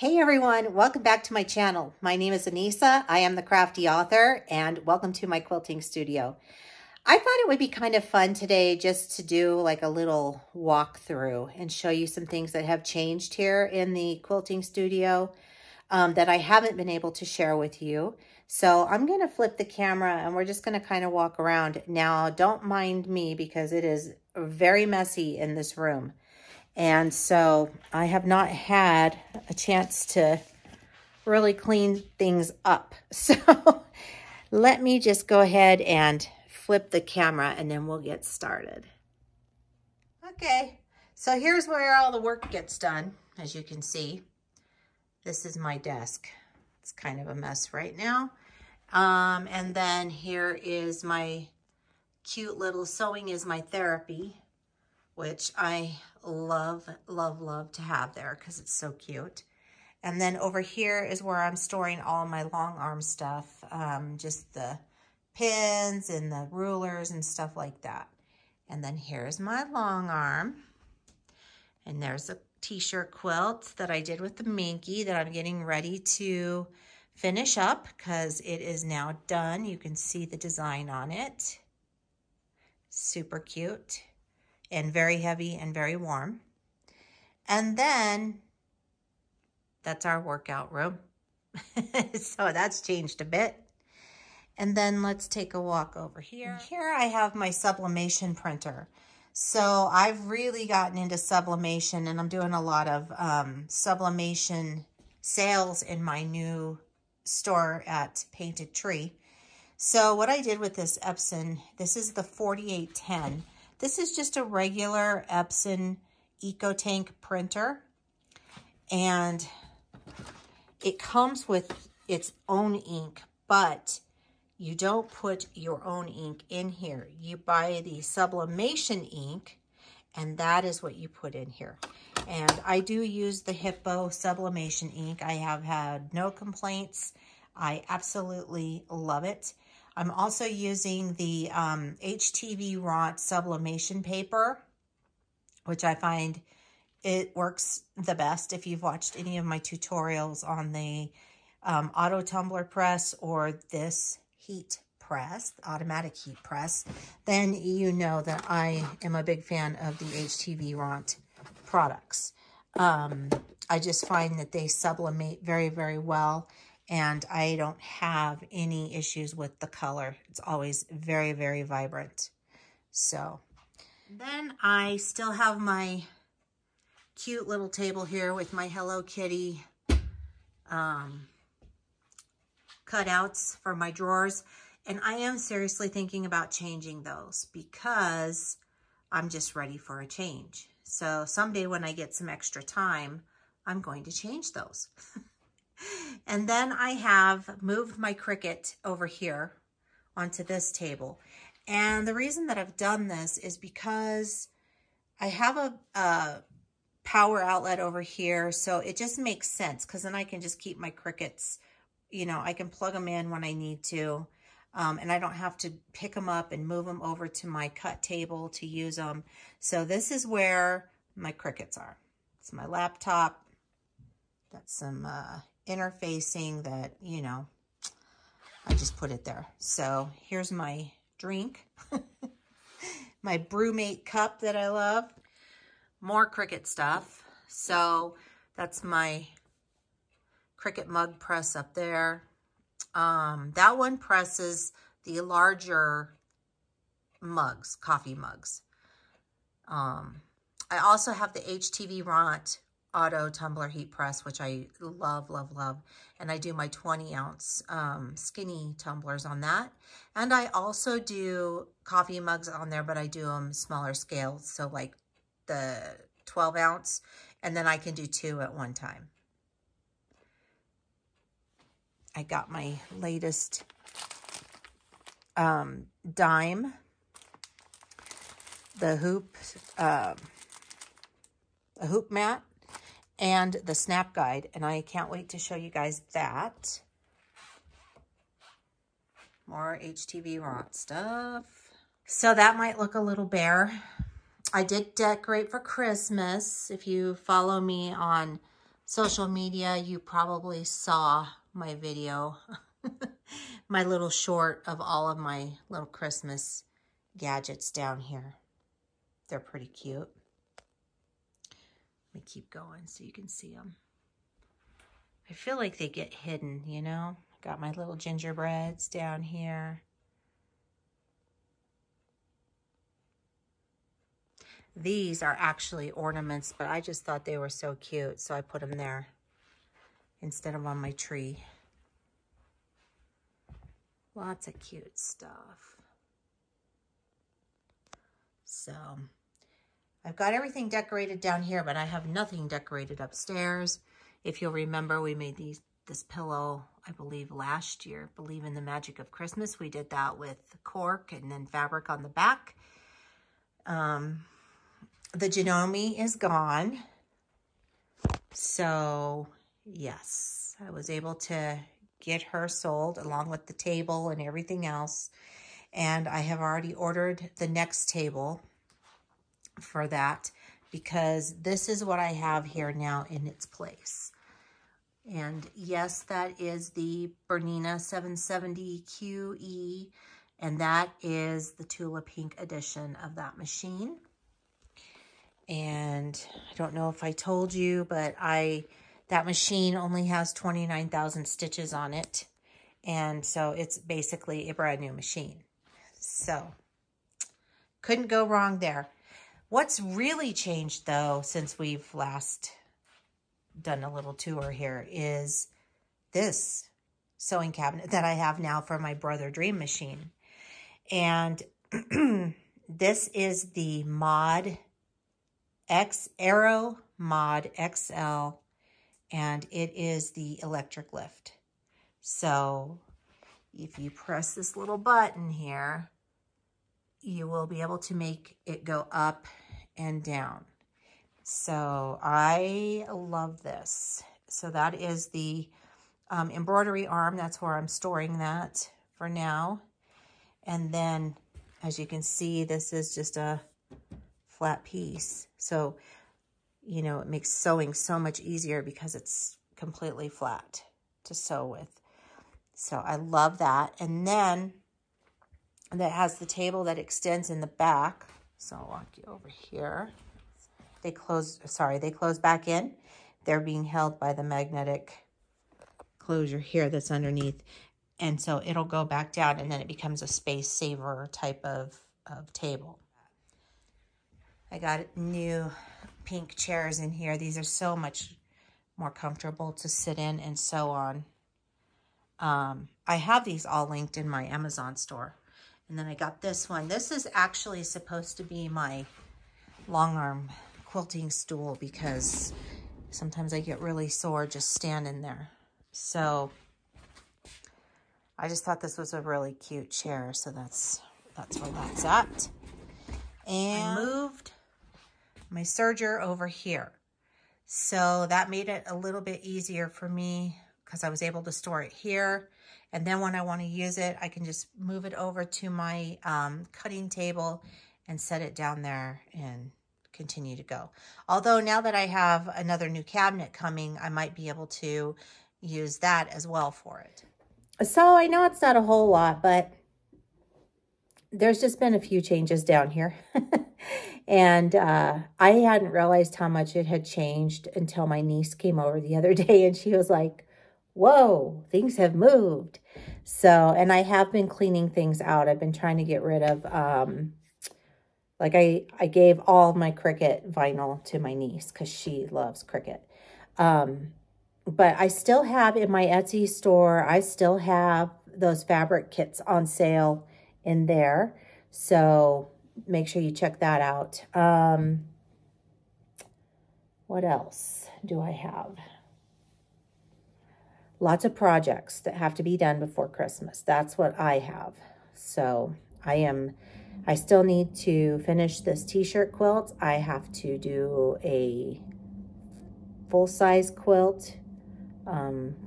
Hey everyone, welcome back to my channel. My name is Anissa, I am the crafty author, and welcome to my quilting studio. I thought it would be kind of fun today just to do like a little walkthrough and show you some things that have changed here in the quilting studio that I haven't been able to share with you. So I'm going to flip the camera and we're just going to kind of walk around. Now, don't mind me because it is very messy in this room. And so I have not had a chance to really clean things up. So let me just go ahead and flip the camera and then we'll get started. Okay, so here's where all the work gets done. As you can see, this is my desk. It's kind of a mess right now. And then here is my cute little Sewing Is My Therapy, which I love, love, love to have there because it's so cute. And then over here is where I'm storing all my long arm stuff, just the pins and the rulers and stuff like that. And then here's my long arm. And there's a t-shirt quilt that I did with the Minky that I'm getting ready to finish up because it is now done. You can see the design on it. Super cute. And very heavy and very warm. And then that's our workout room. So that's changed a bit. And then let's take a walk over here. Here I have my sublimation printer. So I've really gotten into sublimation and I'm doing a lot of sublimation sales in my new store at Painted Tree. So what I did with this Epson, this is the 4810. This is just a regular Epson EcoTank printer, and it comes with its own ink, but you don't put your own ink in here. You buy the sublimation ink, and that is what you put in here. And I do use the Hippo sublimation ink. I have had no complaints. I absolutely love it. I'm also using the HTVRONT sublimation paper, which I find it works the best. If you've watched any of my tutorials on the auto tumbler press or this heat press, automatic heat press, then you know that I am a big fan of the HTVRONT products. I just find that they sublimate very, very well. And I don't have any issues with the color. It's always very, very vibrant. So then I still have my cute little table here with my Hello Kitty cutouts for my drawers. And I am seriously thinking about changing those because I'm just ready for a change. So someday when I get some extra time, I'm going to change those. And then I have moved my Cricut over here onto this table. And the reason that I've done this is because I have a power outlet over here. So it just makes sense because then I can just keep my Cricuts, you know, I can plug them in when I need to. And I don't have to pick them up and move them over to my cut table to use them. So this is where my Cricuts are. It's my laptop. That's some interfacing that, you know, I just put it there. So here's my drink, my BruMate cup that I love, more Cricut stuff. So that's my Cricut mug press up there. That one presses the larger mugs, coffee mugs. I also have the HTVRONT auto tumbler heat press, which I love, love, love. And I do my 20-ounce skinny tumblers on that. And I also do coffee mugs on there, but I do them smaller scale. So like the 12-ounce, and then I can do two at one time. I got my latest dime, the hoop mat, and the snap guide, and I can't wait to show you guys that. More HTVRONT stuff. So that might look a little bare. I did decorate for Christmas. If you follow me on social media, you probably saw my video, my little short of all of my little Christmas gadgets down here. They're pretty cute. Let me keep going so you can see them. I feel like they get hidden, you know? Got my little gingerbreads down here. These are actually ornaments, but I just thought they were so cute, so I put them there instead of on my tree. Lots of cute stuff. So I've got everything decorated down here, but I have nothing decorated upstairs. If you'll remember, we made this pillow, I believe, last year. Believe in the Magic of Christmas. We did that with cork and then fabric on the back. The Janome is gone. So, yes, I was able to get her sold along with the table and everything else. And I have already ordered the next table for that, because this is what I have here now in its place. And yes, that is the Bernina 770QE, and that is the Tula Pink edition of that machine. And I don't know if I told you, but that machine only has 29,000 stitches on it. And so it's basically a brand new machine. So couldn't go wrong there. What's really changed, though, since we've last done a little tour here is this sewing cabinet that I have now for my Brother Dream Machine. And this is the Arrow Mod XL, and it is the electric lift. So if you press this little button here, you will be able to make it go up and down. So I love this. So that is the embroidery arm. That's where I'm storing that for now. And then, as you can see, this is just a flat piece. So, you know, it makes sewing so much easier because it's completely flat to sew with. So I love that. And then that has the table that extends in the back. So I'll walk you over here. They close back in. They're being held by the magnetic closure here that's underneath. And so it'll go back down, and then it becomes a space saver type of table. I got new pink chairs in here. These are so much more comfortable to sit in and sew on. I have these all linked in my Amazon store. And then I got this one. This is actually supposed to be my long arm quilting stool, because sometimes I get really sore just standing there. So I just thought this was a really cute chair. So that's where that's at. And I moved my serger over here. So that made it a little bit easier for me, because I was able to store it here. And then when I want to use it, I can just move it over to my cutting table and set it down there and continue to go. Although now that I have another new cabinet coming, I might be able to use that as well for it. So I know it's not a whole lot, but there's just been a few changes down here. And I hadn't realized how much it had changed until my niece came over the other day, and she was like, whoa, things have moved. So, and I have been cleaning things out. I've been trying to get rid of, like I gave all my Cricut vinyl to my niece because she loves Cricut. But I still have in my Etsy store, I still have those fabric kits on sale in there. So make sure you check that out. What else do I have? Lots of projects that have to be done before Christmas. That's what I have. So I still need to finish this t-shirt quilt. I have to do a full-size quilt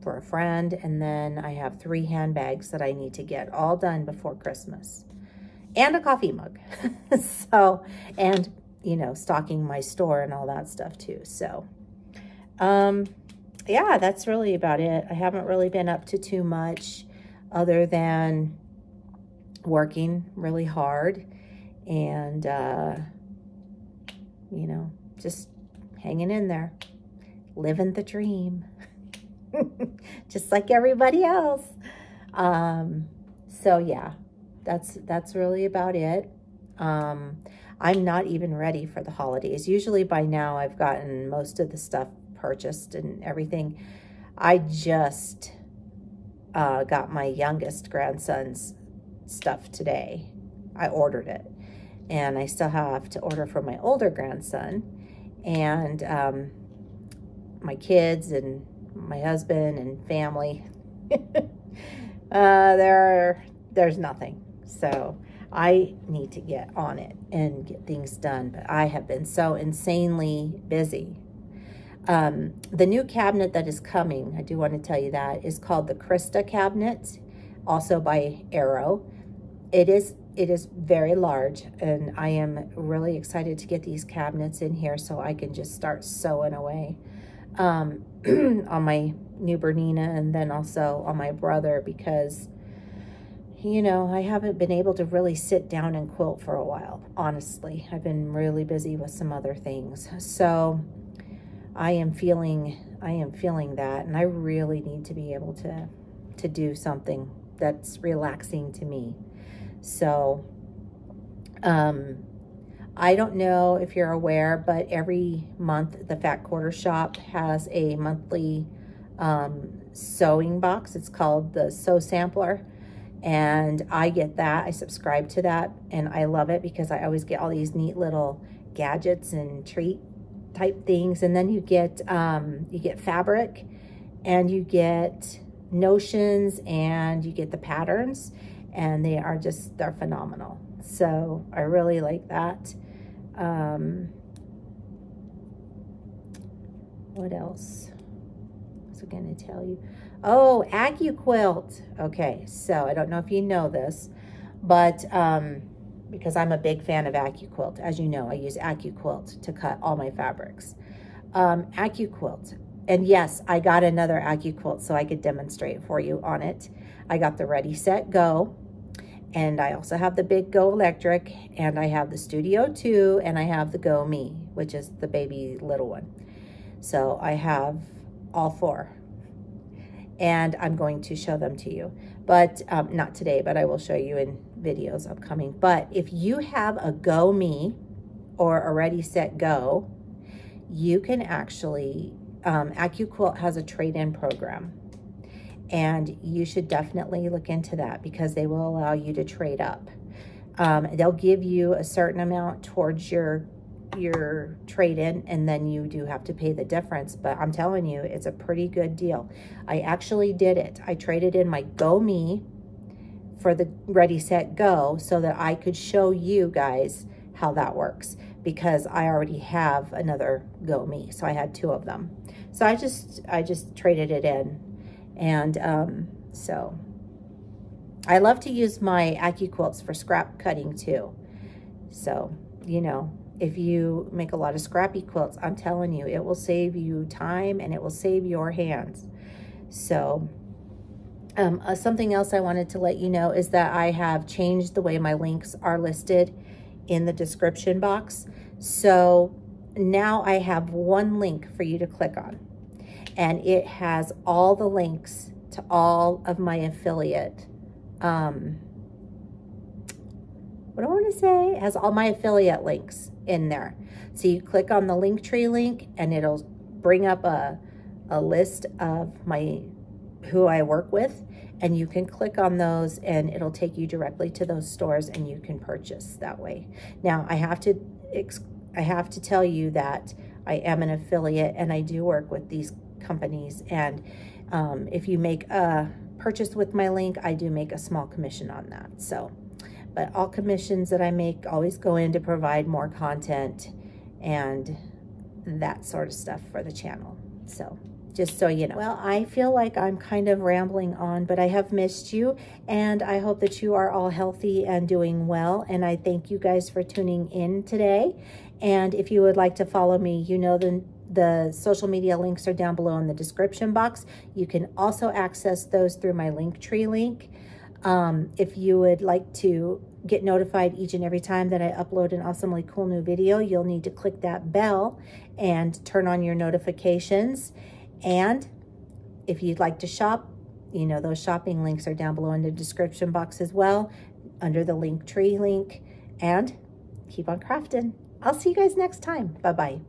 for a friend. And then I have 3 handbags that I need to get all done before Christmas. And a coffee mug. So, and, you know, stocking my store and all that stuff too. So, yeah, that's really about it. I haven't really been up to too much other than working really hard and, you know, just hanging in there, living the dream, just like everybody else. So yeah, that's really about it. I'm not even ready for the holidays. Usually by now I've gotten most of the stuff purchased and everything. I just got my youngest grandson's stuff today. I ordered it, and I still have to order for my older grandson and my kids and my husband and family. There's nothing. So I need to get on it and get things done, but I have been so insanely busy. The new cabinet that is coming, I do want to tell you that, is called the Krista cabinet, also by Arrow. It is very large, and I am really excited to get these cabinets in here so I can just start sewing away on my new Bernina, and then also on my brother, because, you know, I haven't been able to really sit down and quilt for a while. Honestly, I've been really busy with some other things. So I am feeling that, and I really need to be able to do something that's relaxing to me. So, I don't know if you're aware, but every month the Fat Quarter Shop has a monthly, sewing box. It's called the Sew Sampler. And I get that. I subscribe to that, and I love it because I always get all these neat little gadgets and treat type things. And then you get fabric, and you get notions, and you get the patterns, and they are just, they're phenomenal. So I really like that. What else was I going to tell you? Oh, AccuQuilt. Okay, so I don't know if you know this, but because I'm a big fan of AccuQuilt, as you know, I use AccuQuilt to cut all my fabrics. AccuQuilt, and yes, I got another AccuQuilt so I could demonstrate for you on it. I got the Ready, Set, Go, and I also have the Big Go Electric, and I have the Studio 2, and I have the Go Me, which is the baby little one. So I have all four, and I'm going to show them to you, but not today, but I will show you in videos upcoming. But if you have a Go Me or a Ready, Set, Go, you can actually, AccuQuilt has a trade-in program, and you should definitely look into that because they will allow you to trade up. They'll give you a certain amount towards your trade-in, and then you do have to pay the difference, but I'm telling you, it's a pretty good deal. I actually did it. I traded in my Go Me for the Ready, Set, Go so that I could show you guys how that works, because I already have another Go Me, so I had two of them. So I just traded it in, and so I love to use my AccuQuilts for scrap cutting too. So, you know, if you make a lot of scrappy quilts, I'm telling you, it will save you time and it will save your hands. So something else I wanted to let you know is that I have changed the way my links are listed in the description box. So now I have one link for you to click on, and it has all the links to all of my affiliate what do I want to say? It has all my affiliate links in there. So you click on the Linktree link, and it'll bring up a list of who I work with, and you can click on those, and it'll take you directly to those stores, and you can purchase that way. Now I have to tell you that I am an affiliate, and I do work with these companies, and if you make a purchase with my link, I do make a small commission on that. So, but all commissions that I make always go in to provide more content and that sort of stuff for the channel. So just so you know. Well, I feel like I'm kind of rambling on, but I have missed you, and I hope that you are all healthy and doing well. And I thank you guys for tuning in today. And if you would like to follow me, you know the The social media links are down below in the description box. You can also access those through my Linktree link. If you would like to get notified each and every time that I upload an awesomely cool new video, you'll need to click that bell and turn on your notifications. And if you'd like to shop, you know, those shopping links are down below in the description box as well, under the Linktree link. And keep on crafting. I'll see you guys next time. Bye-bye.